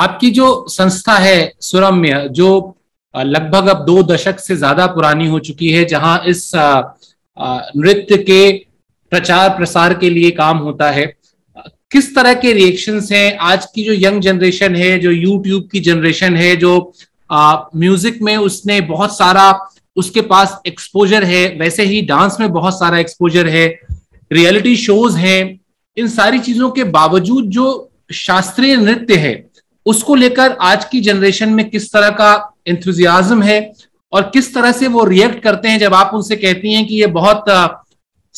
आपकी जो संस्था है सुरम्य, जो लगभग अब 2 दशक से ज्यादा पुरानी हो चुकी है, जहां इस नृत्य के प्रचार प्रसार के लिए काम होता है, किस तरह के रिएक्शंस हैं? आज की जो यंग जनरेशन है, जो यूट्यूब की जनरेशन है, जो म्यूजिक में उसने बहुत सारा, उसके पास एक्सपोजर है, वैसे ही डांस में बहुत सारा एक्सपोजर है, रियलिटी शोज हैं, इन सारी चीजों के बावजूद जो शास्त्रीय नृत्य है उसको लेकर आज की जनरेशन में किस तरह का एंथुजियाज्म है और किस तरह से वो रिएक्ट करते हैं जब आप उनसे कहती हैं कि ये बहुत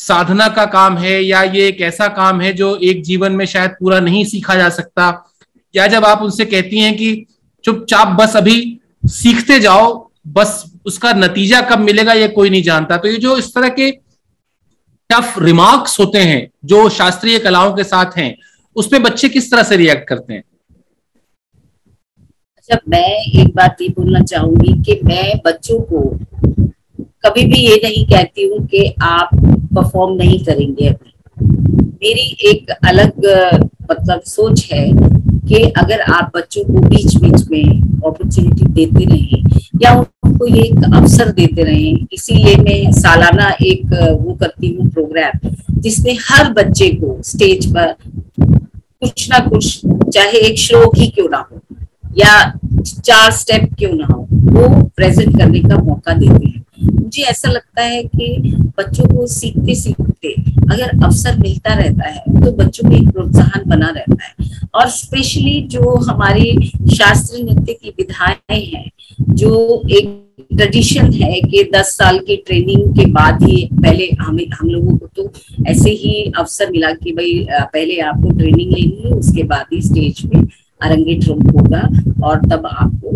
साधना का काम है या ये एक ऐसा काम है जो एक जीवन में शायद पूरा नहीं सीखा जा सकता, या जब आप उनसे कहती हैं कि चुपचाप बस अभी सीखते जाओ, बस उसका नतीजा कब मिलेगा ये कोई नहीं जानता, तो ये जो इस तरह के टफ रिमार्क्स होते हैं जो शास्त्रीय कलाओं के साथ हैं, उसमें बच्चे किस तरह से रिएक्ट करते हैं? जब मैं एक बात ये बोलना चाहूंगी कि मैं बच्चों को कभी भी ये नहीं कहती हूँ कि आप परफॉर्म नहीं करेंगे अभी। मेरी एक अलग मतलब सोच है कि अगर आप बच्चों को बीच बीच में अपॉर्चुनिटी देते रहें या उनको ये एक अवसर देते रहें, इसीलिए मैं सालाना एक वो करती हूँ प्रोग्राम जिसमें हर बच्चे को स्टेज पर कुछ ना कुछ, चाहे एक श्लोक ही क्यों ना हो या 4 स्टेप क्यों ना हो, वो प्रेजेंट करने का मौका देते हैं। मुझे ऐसा लगता है कि बच्चों को सीखते सीखते अगर अवसर मिलता रहता है तो बच्चों में एक प्रोत्साहन बना रहता है। और स्पेशली जो हमारी शास्त्रीय नृत्य की विधाएं हैं, जो एक ट्रेडिशन है कि 10 साल की ट्रेनिंग के बाद ही, पहले हम लोगों को तो ऐसे ही अवसर मिला कि भाई पहले आपको ट्रेनिंग लेनी है, उसके बाद ही स्टेज पे अरंगेट रूप होगा और तब आपको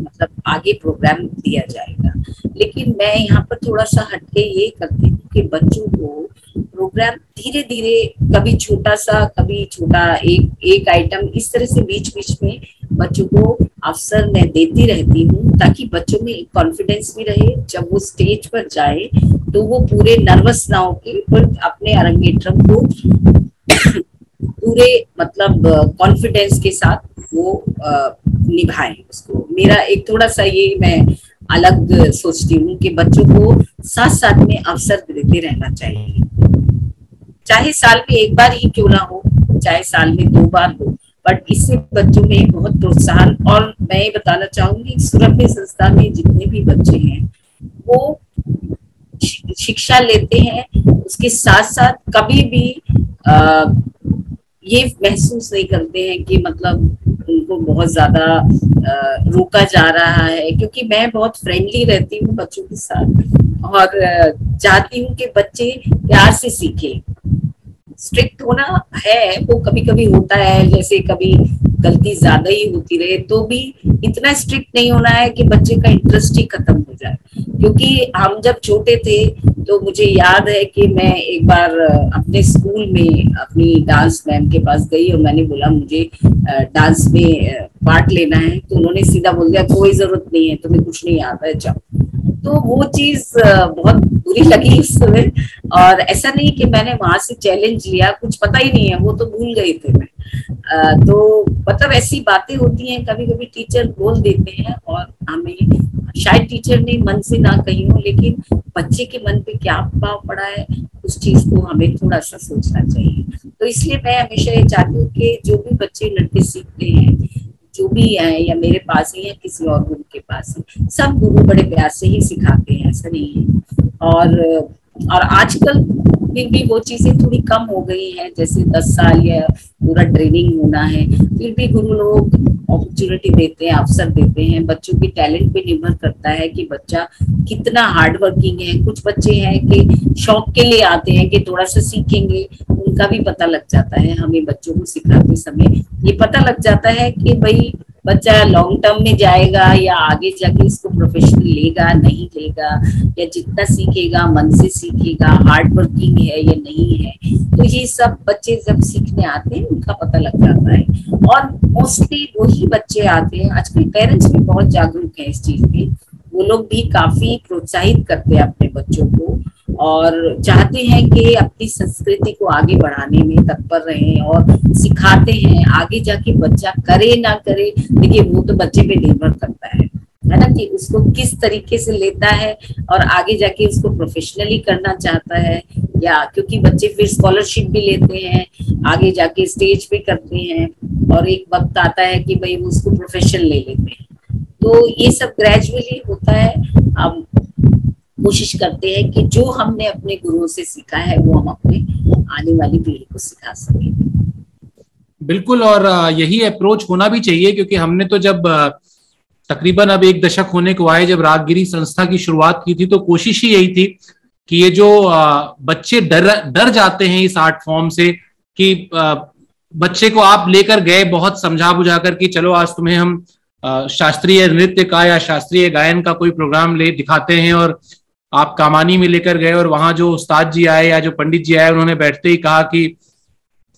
मतलब आगे प्रोग्राम दिया जाएगा। लेकिन मैं यहाँ पर थोड़ा सा हटके ये करती हूँ कि बच्चों को प्रोग्राम धीरे धीरे, कभी छोटा सा, कभी छोटा एक आइटम, इस तरह से बीच बीच में बच्चों को अवसर मैं देती रहती हूँ ताकि बच्चों में एक कॉन्फिडेंस भी रहे। जब वो स्टेज पर जाए तो वो पूरे नर्वस ना होके अपने अरंगेट्रम को पूरे मतलब कॉन्फिडेंस के साथ वो निभाएं उसको। मेरा एक थोड़ा सा ये मैं अलग सोचती हूँ कि बच्चों को साथ साथ में अवसर देते रहना चाहिए, चाहे साल में एक बार ही क्यों ना हो, चाहे साल में 2 बार हो, बट इससे बच्चों में बहुत प्रोत्साहन। और मैं बताना चाहूंगी सुरम्य संस्था में जितने भी बच्चे हैं वो शिक्षा लेते हैं, उसके साथ साथ कभी भी ये महसूस नहीं करते हैं कि मतलब उनको बहुत ज्यादा रोका जा रहा है, क्योंकि मैं बहुत फ्रेंडली रहती हूँ बच्चों के साथ और चाहती हूँ कि बच्चे प्यार से सीखें। स्ट्रिक्ट होना है वो कभी कभी होता है, जैसे कभी गलती ज्यादा ही होती रहे तो भी इतना स्ट्रिक्ट नहीं होना है कि बच्चे का इंटरेस्ट ही खत्म हो जाए। क्योंकि हम जब छोटे थे तो मुझे याद है कि मैं एक बार अपने स्कूल में अपनी डांस मैम के पास गई और मैंने बोला मुझे डांस में पार्ट लेना है, तो उन्होंने सीधा बोल दिया कोई जरूरत नहीं है, तुम्हें कुछ नहीं आता है, जाओ। तो वो चीज बहुत बुरी लगी उस समय, और ऐसा नहीं कि मैंने वहां से चैलेंज लिया, कुछ पता ही नहीं है, वो तो भूल गई थी मैं। तो मतलब ऐसी बातें होती हैं, कभी कभी टीचर बोल देते हैं और हमें शायद टीचर ने मन से ना कही हो, लेकिन बच्चे के मन पे क्या प्रभाव पड़ा है उस चीज को हमें थोड़ा सा सोचना चाहिए। तो इसलिए मैं हमेशा ये चाहती हूँ कि जो भी बच्चे नृत्य सीखते हैं, जो भी है या मेरे पास ही है, किसी और गुरु के पास है, सब गुरु बड़े प्यार से ही सिखाते हैं, ऐसा नहीं है। और आजकल फिर भी वो चीजें थोड़ी कम हो गई हैं, जैसे 10 साल या पूरा ट्रेनिंग होना है, फिर भी गुरु लोग अपॉर्चुनिटी देते हैं, अवसर देते हैं। बच्चों के टैलेंट पे निर्भर करता है कि बच्चा कितना हार्डवर्किंग है। कुछ बच्चे हैं कि शौक के लिए आते हैं कि थोड़ा सा सीखेंगे, उनका भी पता लग जाता है। हमें बच्चों को सिखाते समय ये पता लग जाता है कि भाई बच्चा लॉन्ग टर्म में जाएगा या आगे जाके इसको प्रोफेशनल लेगा नहीं लेगा, या जितना सीखेगा मन से सीखेगा, हार्ड वर्किंग है या नहीं है। तो ये सब बच्चे जब सीखने आते हैं उनका पता लग जाता है, और मोस्टली वही बच्चे आते हैं। आजकल पेरेंट्स भी बहुत जागरूक हैं इस चीज में वो लोग भी काफी प्रोत्साहित करते हैं अपने बच्चों को और चाहते हैं कि अपनी संस्कृति को आगे बढ़ाने में तत्पर रहें और सिखाते हैं। आगे जाके बच्चा करे ना करे, देखिए वो तो बच्चे पे निर्भर करता है ना, कि उसको किस तरीके से लेता है और आगे जाके उसको प्रोफेशनली करना चाहता है या, क्योंकि बच्चे फिर स्कॉलरशिप भी लेते हैं, आगे जाके स्टेज पे करते हैं और एक वक्त आता है कि भाई वो उसको प्रोफेशन ले लेते हैं। तो ये सब ग्रेजुअली होता है। हम कोशिश करते हैं कि जो हमने अपने गुरुओं से सीखा है वो हम अपने आने वाली पीढ़ी को सिखा सके। बिल्कुल, और यही अप्रोच होना भी चाहिए, क्योंकि हमने तो जब तकरीबन अब एक दशक होने को आए जब रागगिरी संस्था की शुरुआत की थी, तो कोशिश ही यही थी कि ये जो बच्चे डर जाते हैं इस आर्ट फॉर्म से, कि बच्चे को आप लेकर गए बहुत समझा बुझा कर कि चलो आज तुम्हें हम शास्त्रीय नृत्य का या शास्त्रीय गायन का कोई प्रोग्राम ले दिखाते हैं, और आप कामानी में लेकर गए और वहां जो उस्ताद जी आए या जो पंडित जी आए उन्होंने बैठते ही कहा कि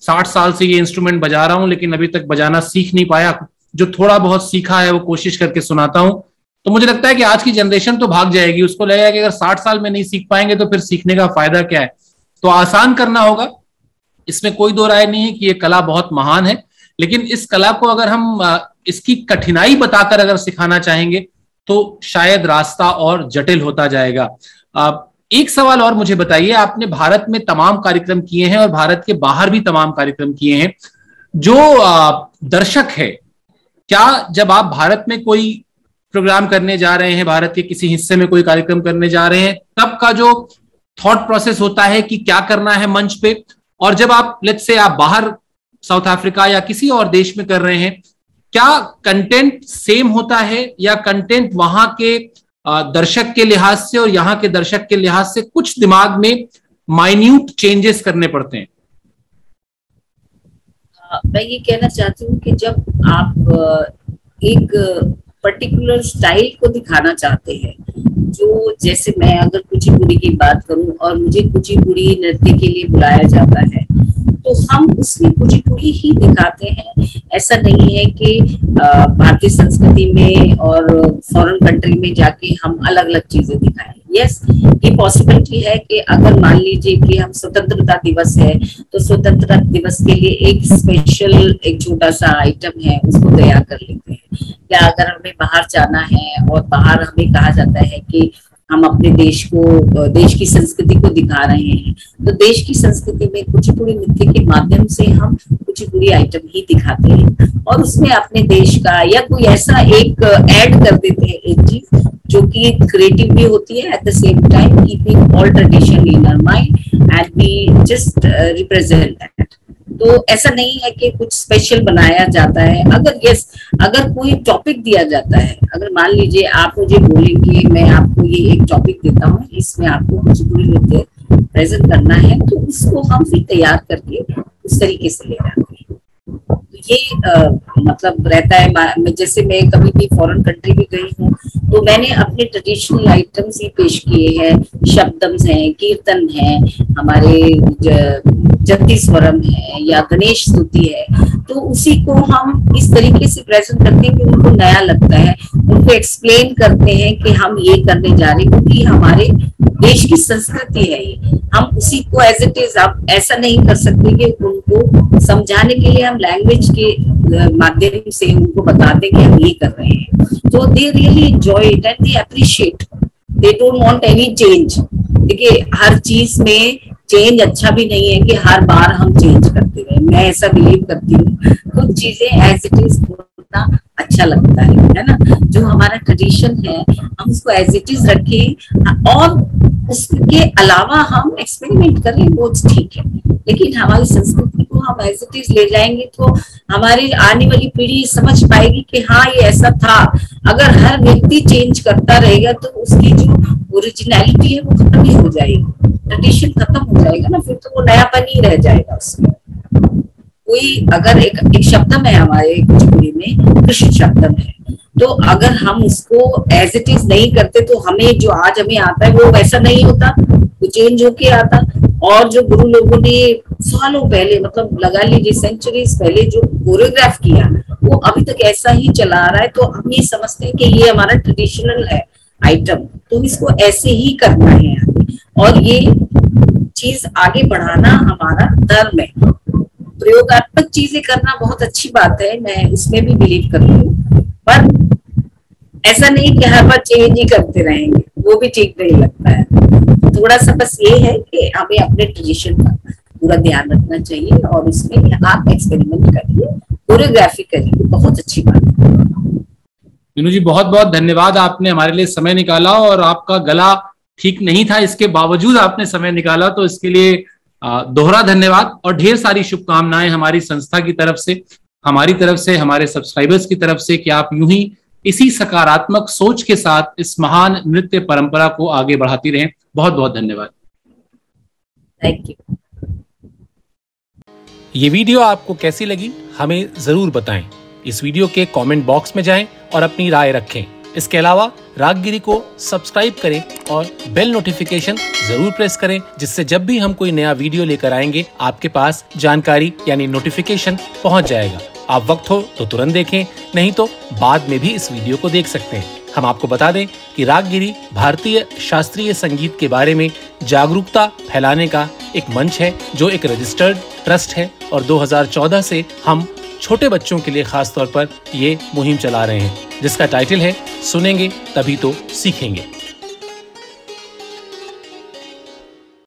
60 साल से ये इंस्ट्रूमेंट बजा रहा हूं लेकिन अभी तक बजाना सीख नहीं पाया, जो थोड़ा बहुत सीखा है वो कोशिश करके सुनाता हूं। तो मुझे लगता है कि आज की जनरेशन तो भाग जाएगी, उसको लगेगा कि अगर 60 साल में नहीं सीख पाएंगे तो फिर सीखने का फायदा क्या है। तो आसान करना होगा, इसमें कोई दो राय नहीं है कि ये कला बहुत महान है, लेकिन इस कला को अगर हम इसकी कठिनाई बताकर अगर सिखाना चाहेंगे तो शायद रास्ता और जटिल होता जाएगा। एक सवाल और मुझे बताइए, आपने भारत में तमाम कार्यक्रम किए हैं और भारत के बाहर भी तमाम कार्यक्रम किए हैं, जो दर्शक है, क्या जब आप भारत में कोई प्रोग्राम करने जा रहे हैं, भारत के किसी हिस्से में कोई कार्यक्रम करने जा रहे हैं, तब का जो थॉट प्रोसेस होता है कि क्या करना है मंच पे, और जब आप लेट्स से आप बाहर साउथ अफ्रीका या किसी और देश में कर रहे हैं, क्या कंटेंट सेम होता है या कंटेंट वहां के दर्शक के लिहाज से और यहाँ के दर्शक के लिहाज से कुछ दिमाग में माइन्यूट चेंजेस करने पड़ते हैं? मैं ये कहना चाहती हूँ कि जब आप एक पर्टिकुलर स्टाइल को दिखाना चाहते हैं, जो जैसे मैं अगर कुचिपुड़ी की बात करूं और मुझे कुचिपुड़ी नृत्य के लिए बुलाया जाता है तो हम उसमें कुचिपुड़ी ही दिखाते हैं। ऐसा नहीं है कि भारतीय संस्कृति में और फॉरेन कंट्री में जाके हम अलग अलग चीजें दिखाएं। यस, ये पॉसिबिलिटी है कि अगर मान लीजिए कि हम स्वतंत्रता दिवस है तो स्वतंत्रता दिवस के लिए एक स्पेशल एक छोटा सा आइटम है उसको तैयार कर लेते हैं, या अगर हमें बाहर जाना है और बाहर हमें कहा जाता है कि हम अपने देश को, देश की संस्कृति को दिखा रहे हैं, तो देश की संस्कृति में कुचिपुड़ी नृत्य के माध्यम से हम कुचिपुड़ी आइटम ही दिखाते हैं और उसमें अपने देश का या कोई ऐसा एक ऐड कर देते हैं, एक चीज जो कि क्रिएटिव भी होती है, at the same time keeping all tradition in our mind and we just represent that. तो ऐसा नहीं है कि कुछ स्पेशल बनाया जाता है। अगर यस, अगर कोई टॉपिक दिया जाता है, अगर मान लीजिए आप मुझे बोलेंगे मैं आपको ये एक टॉपिक देता हूँ, इसमें आपको कुचिपुड़ी नृत्य प्रेजेंट करना है, तो उसको हम फिर तैयार करके उस तरीके से ले जाते हैं। ये मतलब रहता है। जैसे मैं कभी भी फॉरेन कंट्री भी गई हूँ तो मैंने अपने ट्रेडिशनल आइटम्स ही पेश किए हैं। शब्दम्स हैं, कीर्तन है, हमारे जति स्वरम है या गणेश स्तुति है, तो उसी को हम इस तरीके से प्रेजेंट करते हैं कि उनको नया लगता है, उनको एक्सप्लेन करते हैं कि हम ये करने जा रहे हैं क्योंकि हमारे देश की संस्कृति है ये, हम उसी को एज इट इज, आप ऐसा नहीं कर सकते कि उनको समझाने के लिए हम लैंग्वेज के माध्यम से उनको बताते कि हम ये कर रहे हैं। तो they really enjoy it and they appreciate, they don't want any change. देखिए हर चीज में चेंज अच्छा भी नहीं है कि हर बार हम चेंज करते रहे, मैं ऐसा बिलीव करती हूँ। कुछ चीजें एज इट इज बोलना अच्छा लगता है ना, जो हमारा ट्रेडिशन है हम उसको एज इट इज रखें और उसके अलावा हम एक्सपेरिमेंट करें, वो ठीक है, लेकिन हमारी संस्कृति को हम एज इट इज ले जाएंगे तो हमारी आने वाली पीढ़ी समझ पाएगी कि हाँ ये ऐसा था। अगर हर व्यक्ति चेंज करता रहेगा तो उसकी जो ओरिजिनलिटी है वो खत्म ही हो जाएगी, ट्रेडिशन खत्म हो जाएगा ना, फिर तो वो नयापन ही रह जाएगा उसमें। कोई अगर एक शब्दम है हमारे कुचिपुड़ी में, कृष्ण शब्दम है, तो अगर हम उसको एज इट इज नहीं करते तो हमें जो आज हमें आता है वो वैसा नहीं होता, वो चेंज होके आता। और जो गुरु लोगों ने सालों पहले, मतलब लगा लीजिए सेंचुरीज पहले जो कोरियोग्राफ किया, वो अभी तक ऐसा ही चला आ रहा है। तो हम ये समझते हैं कि ये हमारा ट्रेडिशनल है, आइटम, तो इसको ऐसे ही करना है और ये चीज आगे बढ़ाना हमारा धर्म है। प्रयोगात्मक चीजें करना बहुत अच्छी बात है, मैं उसमें भी बिलीव करती हूँ, पर ऐसा नहीं कि हर बार चेंज ही करते रहेंगे, वो भी ठीक नहीं लगता है। थोड़ा सा बस ये है कि हमें अपने ट्रेडिशन का पूरा ध्यान रखना चाहिए और इसमें आप एक्सपेरिमेंट करिए, कोरियोग्राफी करिए, बहुत अच्छी बात है। मीनू जी बहुत बहुत धन्यवाद, आपने हमारे लिए समय निकाला और आपका गला ठीक नहीं था इसके बावजूद आपने समय निकाला, तो इसके लिए दोहरा धन्यवाद और ढेर सारी शुभकामनाएं हमारी संस्था की तरफ से, हमारी तरफ से, हमारे सब्सक्राइबर्स की तरफ से कि आप यूं ही इसी सकारात्मक सोच के साथ इस महान नृत्य परंपरा को आगे बढ़ाती रहें। बहुत बहुत धन्यवाद। Thank you. ये वीडियो आपको कैसी लगी हमें जरूर बताएं। इस वीडियो के कमेंट बॉक्स में जाएं और अपनी राय रखें। इसके अलावा रागगिरी को सब्सक्राइब करें और बेल नोटिफिकेशन जरूर प्रेस करें, जिससे जब भी हम कोई नया वीडियो लेकर आएंगे आपके पास जानकारी यानी नोटिफिकेशन पहुंच जाएगा। आप वक्त हो तो तुरंत देखें, नहीं तो बाद में भी इस वीडियो को देख सकते हैं। हम आपको बता दें कि रागगिरी भारतीय शास्त्रीय संगीत के बारे में जागरूकता फैलाने का एक मंच है जो एक रजिस्टर्ड ट्रस्ट है और 2014 से हम छोटे बच्चों के लिए खास तौर पर ये मुहिम चला रहे हैं जिसका टाइटल है सुनेंगे तभी तो सीखेंगे।